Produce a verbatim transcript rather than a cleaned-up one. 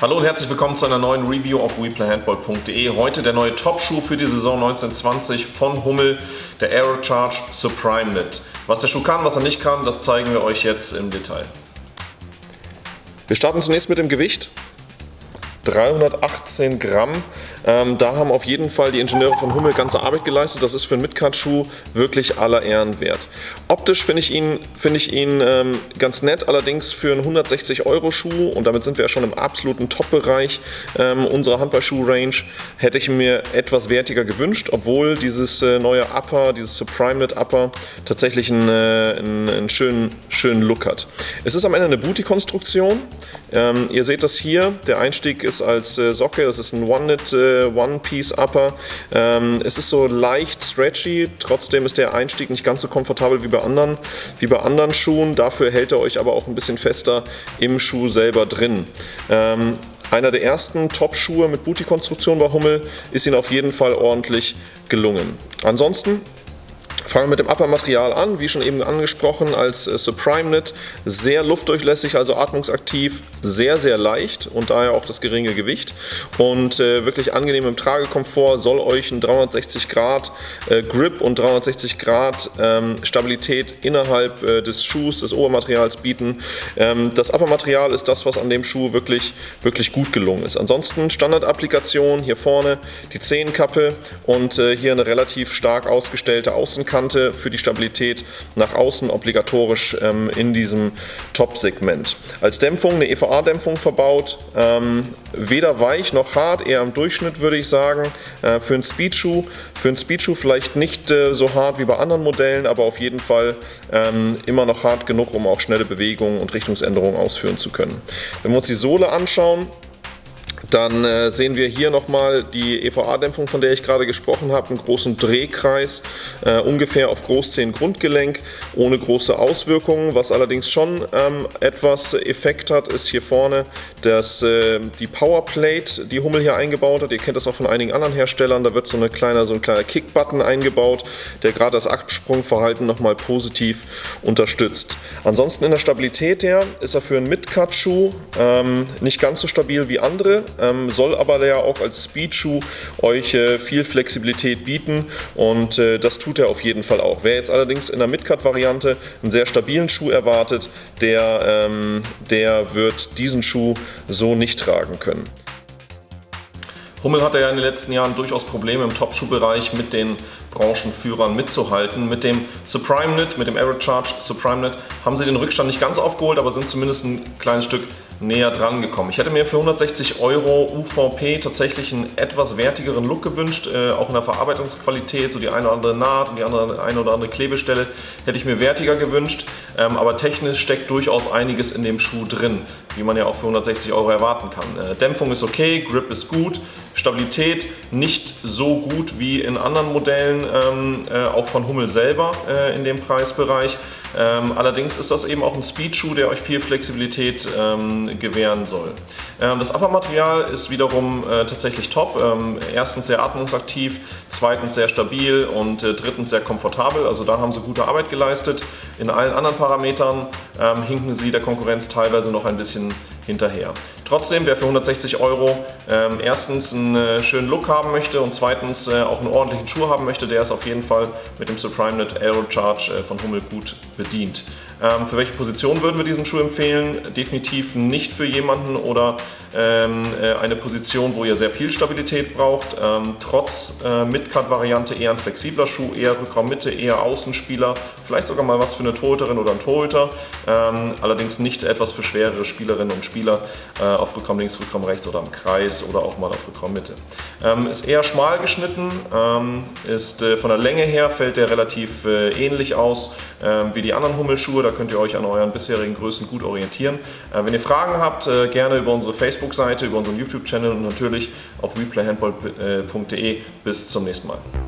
Hallo und herzlich willkommen zu einer neuen Review auf weplayhandball punkt de. Heute der neue Top-Schuh für die Saison neunzehn zwanzig von Hummel, der Aerocharge Supreme Knit. Was der Schuh kann, was er nicht kann, das zeigen wir euch jetzt im Detail. Wir starten zunächst mit dem Gewicht. dreihundertachtzehn Gramm. Ähm, da haben auf jeden Fall die Ingenieure von Hummel ganze Arbeit geleistet. Das ist für einen Mid-Cut-Schuh wirklich aller Ehren wert. Optisch finde ich ihn, find ich ihn ähm, ganz nett, allerdings für einen hundertsechzig Euro Schuh, und damit sind wir ja schon im absoluten Top-Bereich ähm, unserer Handballschuh-Range, hätte ich mir etwas wertiger gewünscht, obwohl dieses äh, neue Upper, dieses Supreme Knit Upper, tatsächlich einen, äh, einen, einen schönen, schönen Look hat. Es ist am Ende eine Booty-Konstruktion. Ähm, ihr seht das hier, der Einstieg ist als äh, Socke, das ist ein One-Knit, äh, One-Piece-Upper. Ähm, es ist so leicht stretchy, trotzdem ist der Einstieg nicht ganz so komfortabel wie bei anderen, wie bei anderen Schuhen. Dafür hält er euch aber auch ein bisschen fester im Schuh selber drin. Ähm, einer der ersten Top-Schuhe mit Booty-Konstruktion bei Hummel, ist ihnen auf jeden Fall ordentlich gelungen. Ansonsten fangen wir mit dem Upper-Material an, wie schon eben angesprochen, als äh, Supreme Knit. Sehr luftdurchlässig, also atmungsaktiv, sehr, sehr leicht und daher auch das geringe Gewicht. Und äh, wirklich angenehm im Tragekomfort, soll euch einen dreihundertsechzig Grad äh, Grip und dreihundertsechzig Grad ähm, Stabilität innerhalb äh, des Schuhs, des Obermaterials bieten. Ähm, das Upper-Material ist das, was an dem Schuh wirklich, wirklich gut gelungen ist. Ansonsten Standard-Applikation, hier vorne die Zehenkappe und äh, hier eine relativ stark ausgestellte Außenkante für die Stabilität nach außen, obligatorisch ähm, in diesem Top-Segment. Als Dämpfung eine E V A-Dämpfung verbaut, ähm, weder weich noch hart, eher im Durchschnitt würde ich sagen, äh, für einen Speedschuh. Für einen Speedschuh vielleicht nicht äh, so hart wie bei anderen Modellen, aber auf jeden Fall ähm, immer noch hart genug, um auch schnelle Bewegungen und Richtungsänderungen ausführen zu können. Wenn wir uns die Sohle anschauen, dann äh, sehen wir hier nochmal die E V A-Dämpfung, von der ich gerade gesprochen habe, einen großen Drehkreis, äh, ungefähr auf Großzehen-Grundgelenk, ohne große Auswirkungen. Was allerdings schon ähm, etwas Effekt hat, ist hier vorne das, äh, die Powerplate, die Hummel hier eingebaut hat. Ihr kennt das auch von einigen anderen Herstellern, da wird so, eine kleine, so ein kleiner Kick-Button eingebaut, der gerade das Absprungverhalten nochmal positiv unterstützt. Ansonsten in der Stabilität her ist er für einen Mid-Cut-Schuh ähm, nicht ganz so stabil wie andere, Ähm, soll aber ja auch als Speedschuh euch äh, viel Flexibilität bieten, und äh, das tut er auf jeden Fall auch. Wer jetzt allerdings in der Mid-Cut-Variante einen sehr stabilen Schuh erwartet, der, ähm, der wird diesen Schuh so nicht tragen können. Hummel hatte ja in den letzten Jahren durchaus Probleme im Top-Schuh-Bereich mit den Branchenführern mitzuhalten. Mit dem Supreme Knit, mit dem Aerocharge Supreme Knit haben sie den Rückstand nicht ganz aufgeholt, aber sind zumindest ein kleines Stück näher dran gekommen. Ich hätte mir für hundertsechzig Euro U V P tatsächlich einen etwas wertigeren Look gewünscht, äh, auch in der Verarbeitungsqualität, so die eine oder andere Naht und die andere, eine oder andere Klebestelle hätte ich mir wertiger gewünscht, ähm, aber technisch steckt durchaus einiges in dem Schuh drin, wie man ja auch für hundertsechzig Euro erwarten kann. Äh, Dämpfung ist okay, Grip ist gut, Stabilität nicht so gut wie in anderen Modellen, ähm, äh, auch von Hummel selber äh, in dem Preisbereich. Ähm, allerdings ist das eben auch ein Speedschuh, der euch viel Flexibilität ähm, gewähren soll. Ähm, das Uppermaterial ist wiederum äh, tatsächlich top. Ähm, erstens sehr atmungsaktiv, zweitens sehr stabil und äh, drittens sehr komfortabel. Also da haben sie gute Arbeit geleistet. In allen anderen Parametern ähm, hinken sie der Konkurrenz teilweise noch ein bisschen hinterher. Trotzdem, wer für hundertsechzig Euro ähm, erstens einen äh, schönen Look haben möchte und zweitens äh, auch einen ordentlichen Schuh haben möchte, der ist auf jeden Fall mit dem Supreme Knit Aerocharge äh, von Hummel gut bedient. Ähm, für welche Position würden wir diesen Schuh empfehlen? Definitiv nicht für jemanden oder ähm, äh, eine Position, wo ihr sehr viel Stabilität braucht. Ähm, trotz äh, Mid-Cut-Variante eher ein flexibler Schuh, eher Rückraummitte, eher Außenspieler, vielleicht sogar mal was für eine Torhüterin oder einen Torhüter. Ähm, allerdings nicht etwas für schwerere Spielerinnen und Spieler äh, auf Rückraum links, Rückraum rechts oder am Kreis oder auch mal auf Rückraum Mitte. Ähm, ist eher schmal geschnitten, ähm, ist äh, von der Länge her fällt der relativ äh, ähnlich aus äh, wie die anderen Hummelschuhe. Da könnt ihr euch an euren bisherigen Größen gut orientieren. Äh, wenn ihr Fragen habt, äh, gerne über unsere Facebook-Seite, über unseren YouTube-Channel und natürlich auf weplayhandball punkt de. Bis zum nächsten Mal.